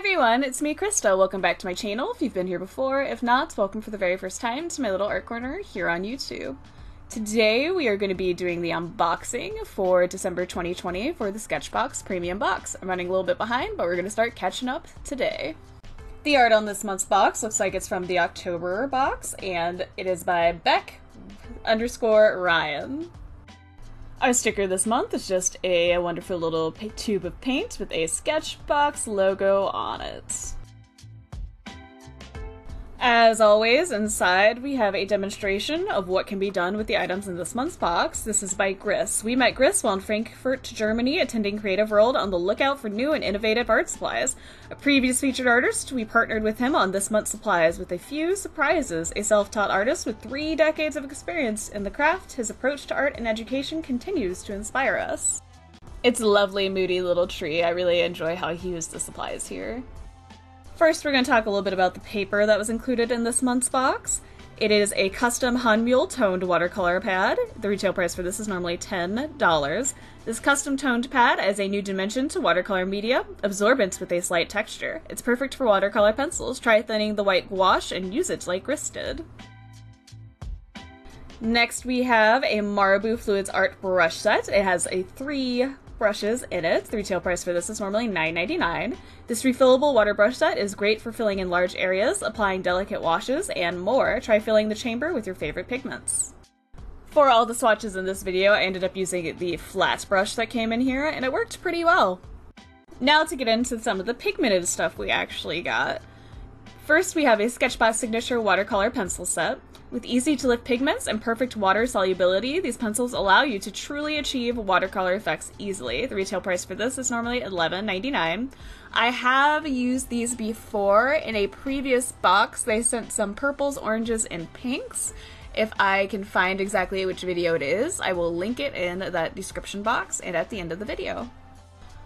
everyone, it's me, Krista. Welcome back to my channel if you've been here before. If not, welcome for the very first time to my little art corner here on YouTube. Today we are going to be doing the unboxing for December 2020 for the Sketchbox Premium Box. I'm running a little bit behind, but we're going to start catching up today. The art on this month's box looks like it's from the October box, and it is by Beck_Ryan. Our sticker this month is just a wonderful little tube of paint with a Sketchbox logo on it. As always, inside we have a demonstration of what can be done with the items in this month's box. This is by Gris. We met Gris while in Frankfurt, Germany, attending Creative World on the lookout for new and innovative art supplies. A previous featured artist, we partnered with him on this month's supplies with a few surprises. A self-taught artist with 3 decades of experience in the craft, his approach to art and education continues to inspire us. It's a lovely, moody little tree. I really enjoy how he used the supplies here. First, we're going to talk a little bit about the paper that was included in this month's box. It is a custom Hahnemühle toned watercolor pad. The retail price for this is normally $10. This custom toned pad adds a new dimension to watercolor media, absorbance with a slight texture. It's perfect for watercolor pencils. Try thinning the white gouache and use it like Gris did. Next, we have a Marabu Fluids Art Brush Set. It has a 3 brushes in it. The retail price for this is normally $9.99. This refillable water brush set is great for filling in large areas, applying delicate washes, and more. Try filling the chamber with your favorite pigments. For all the swatches in this video, I ended up using the flat brush that came in here, and it worked pretty well. Now to get into some of the pigmented stuff we actually got. First, we have a Sketchbox Signature watercolor pencil set. With easy-to-lift pigments and perfect water solubility, these pencils allow you to truly achieve watercolor effects easily. The retail price for this is normally $11.99. I have used these before. In a previous box, they sent some purples, oranges, and pinks. If I can find exactly which video it is, I will link it in that description box and at the end of the video.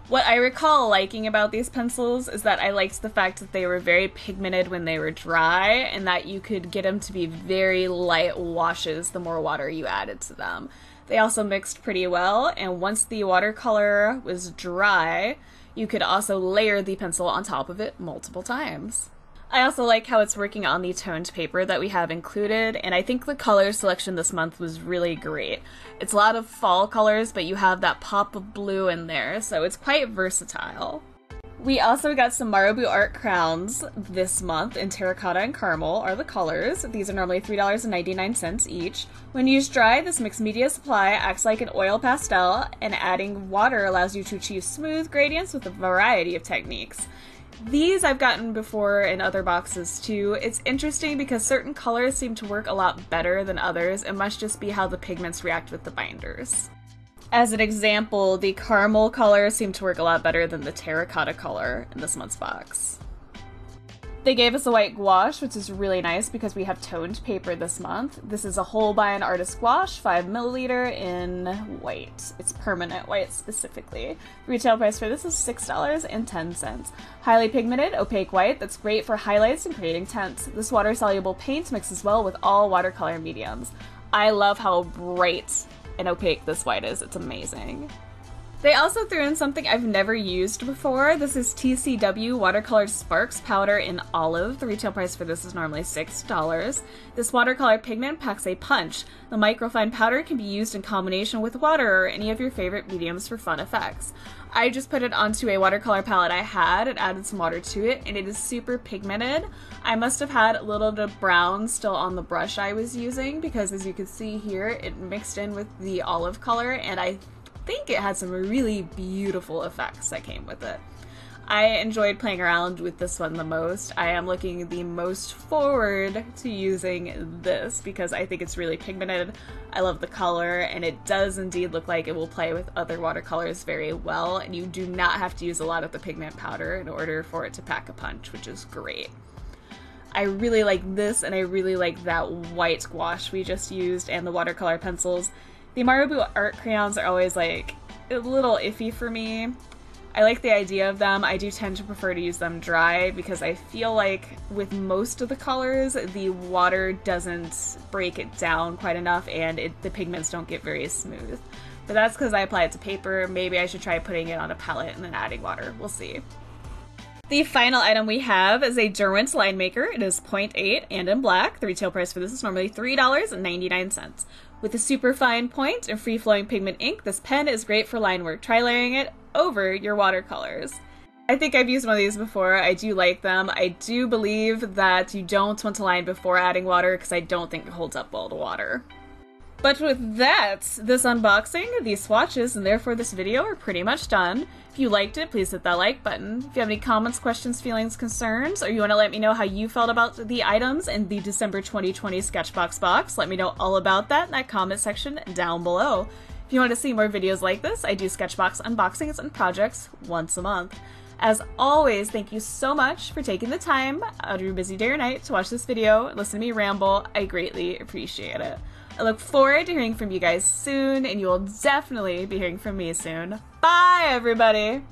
What I recall liking about these pencils is that I liked the fact that they were very pigmented when they were dry, and that you could get them to be very light washes the more water you added to them. They also mixed pretty well, and once the watercolor was dry, you could also layer the pencil on top of it multiple times. I also like how it's working on the toned paper that we have included, and I think the color selection this month was really great. It's a lot of fall colors, but you have that pop of blue in there, so it's quite versatile. We also got some Marabu Art Crayons this month, and terracotta and caramel are the colors. These are normally $3.99 each. When used dry, this mixed media supply acts like an oil pastel, and adding water allows you to achieve smooth gradients with a variety of techniques. These I've gotten before in other boxes too. It's interesting because certain colors seem to work a lot better than others. It must just be how the pigments react with the binders. As an example, the caramel color seemed to work a lot better than the terracotta color in this month's box. They gave us a white gouache, which is really nice because we have toned paper this month. This is a Holbein Artist Gouache, 5 ml in white. It's permanent white specifically. Retail price for this is $6.10. Highly pigmented, opaque white that's great for highlights and creating tints. This water-soluble paint mixes well with all watercolor mediums. I love how bright and opaque this white is. It's amazing. They also threw in something I've never used before. This is TCW Watercolor Sparks Powder in Olive. The retail price for this is normally $6. This watercolor pigment packs a punch. The microfine powder can be used in combination with water or any of your favorite mediums for fun effects. I just put it onto a watercolor palette I had and added some water to it, and it is super pigmented. I must have had a little bit of brown still on the brush I was using because, as you can see here, it mixed in with the olive color, and I think it had some really beautiful effects that came with it. I enjoyed playing around with this one the most. I am looking the most forward to using this because I think it's really pigmented. I love the color, and it does indeed look like it will play with other watercolors very well, and you do not have to use a lot of the pigment powder in order for it to pack a punch, which is great. I really like this, and I really like that white gouache we just used and the watercolor pencils. The Marabu Art Crayons are always like a little iffy for me. I like the idea of them. I do tend to prefer to use them dry because I feel like with most of the colors, the water doesn't break it down quite enough and the pigments don't get very smooth. But that's because I apply it to paper. Maybe I should try putting it on a palette and then adding water. We'll see. The final item we have is a Derwent Line Maker. It is 0.8 and in black. The retail price for this is normally $3.99. With a super fine point and free-flowing pigment ink, this pen is great for line work. Try layering it over your watercolors. I think I've used one of these before. I do like them. I do believe that you don't want to line before adding water because I don't think it holds up well to water. But with that, this unboxing, these swatches, and therefore this video are pretty much done. If you liked it, please hit that like button. If you have any comments, questions, feelings, concerns, or you want to let me know how you felt about the items in the December 2020 Sketchbox box, let me know all about that in that comment section down below. If you want to see more videos like this, I do Sketchbox unboxings and projects once a month. As always, thank you so much for taking the time out of your busy day or night to watch this video, listen to me ramble. I greatly appreciate it. I look forward to hearing from you guys soon, and you will definitely be hearing from me soon. Bye, everybody!